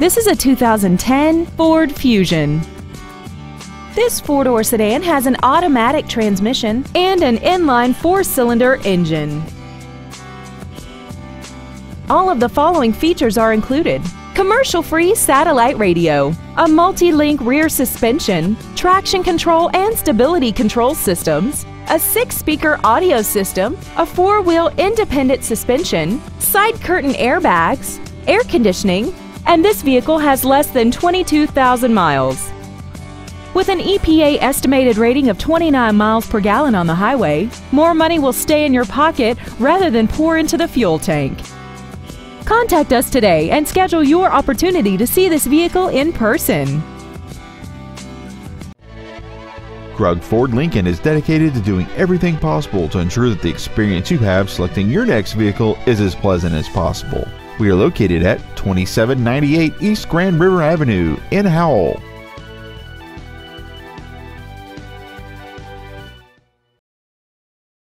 This is a 2010 Ford Fusion. This four-door sedan has an automatic transmission and an inline four-cylinder engine. All of the following features are included: commercial-free satellite radio, a multi-link rear suspension, traction control and stability control systems, a 6-speaker audio system, a 4-wheel independent suspension, side curtain airbags, air conditioning, and this vehicle has less than 22,000 miles. With an EPA estimated rating of 29 miles per gallon on the highway, more money will stay in your pocket rather than pour into the fuel tank. Contact us today and schedule your opportunity to see this vehicle in person. Krug Ford Lincoln is dedicated to doing everything possible to ensure that the experience you have selecting your next vehicle is as pleasant as possible. We are located at 2798 East Grand River Avenue in Howell.